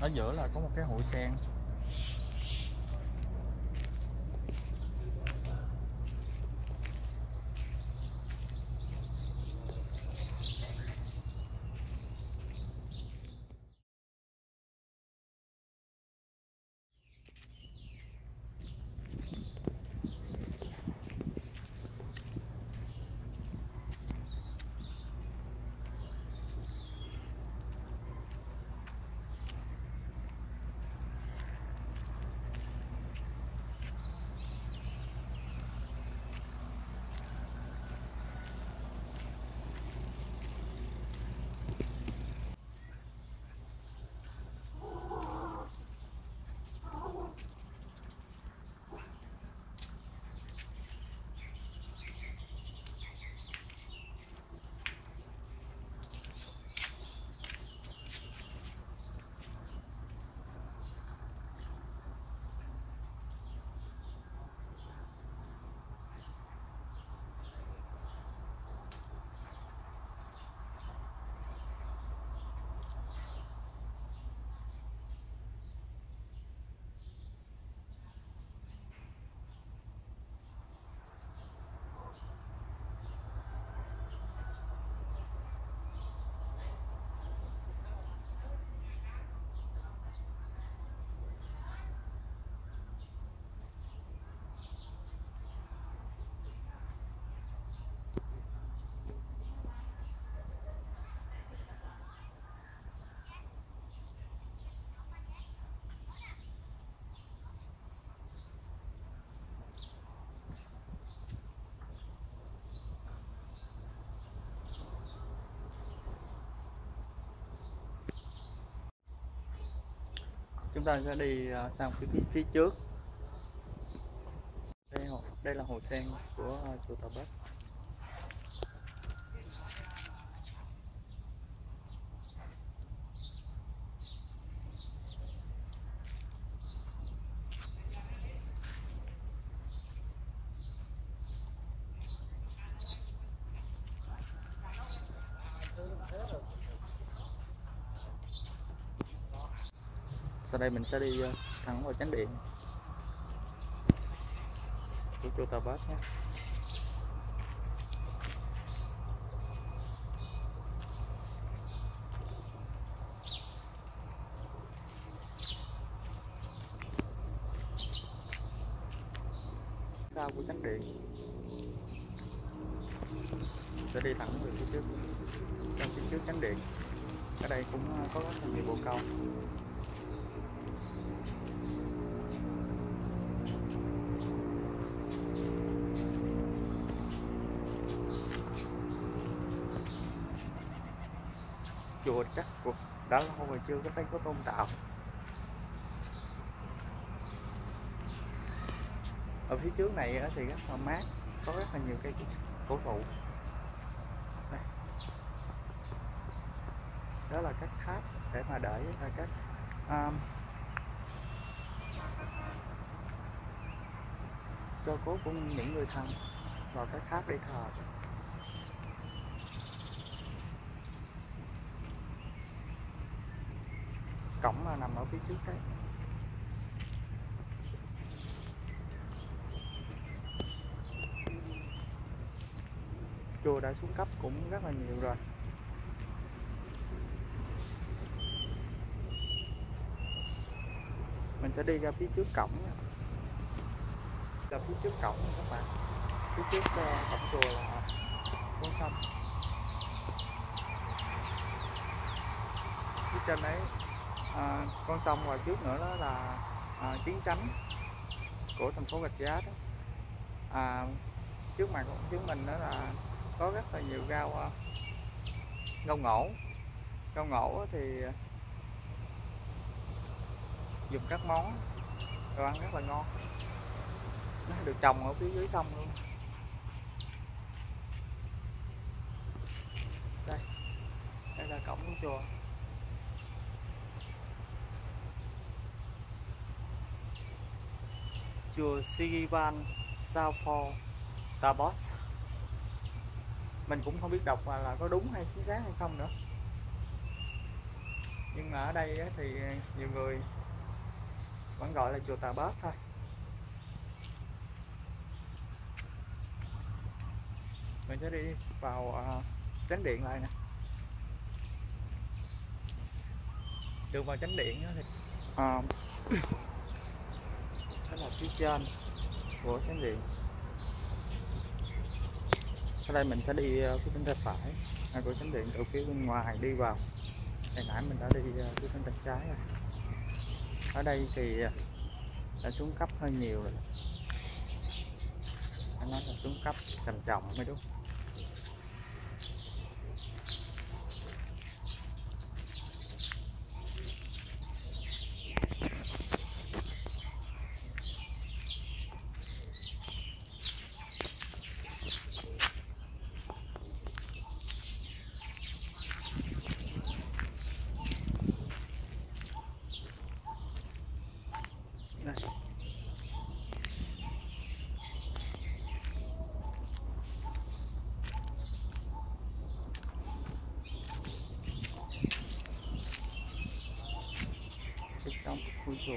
ở giữa là có một cái hội sen. Chúng ta sẽ đi sang phía trước. Đây là hồ sen của chùa Tà Bét. Sau đây mình sẽ đi thẳng vào chánh điện của chùa Tà Bét nhé. Sau của chánh điện mình sẽ đi thẳng về phía trước. Trong phía trước chánh điện ở đây cũng có rất nhiều bồ câu. Chùa chắc đã lâu rồi chưa có thấy có tôn tạo. Ở phía trước này thì rất là mát, có rất là nhiều cây cổ thụ. Đây. Đó là các tháp để mà để các cho cố của những người thân vào các tháp để thờ. Cổng mà nằm ở phía trước đấy. Chùa đã xuống cấp cũng rất là nhiều rồi. Mình sẽ đi ra phía trước cổng nha. Là phía trước cổng các bạn. Phía trước cổng chùa là con sông. Phía trên đấy con sông ngoài trước nữa đó là chiến tránh của thành phố Rạch Giá đó. Trước mặt của chúng mình đó là có rất là nhiều rau ngổ thì dùng các món đồ ăn rất là ngon, nó được trồng ở phía dưới sông luôn. Đây là cổng của chùa. Chùa SIRIVANSAPHOL TABẠT. Mình cũng không biết đọc là có đúng hay chính xác hay không nữa. Nhưng mà ở đây thì nhiều người vẫn gọi là chùa Tà Bớt thôi. Mình sẽ đi vào chánh điện lại nè. Đường vào chánh điện đó thì đó là phía trên của chánh điện. Sau đây mình sẽ đi phía bên tay phải của chánh điện, từ phía bên ngoài đi vào. Hồi nãy mình đã đi phía bên tay trái rồi. Ở đây thì đã xuống cấp hơi nhiều rồi. Anh nói là xuống cấp trầm trọng mới đúng. Phú Sâm.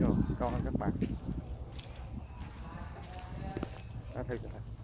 Rồi, con các bạn. Đã thấy rồi.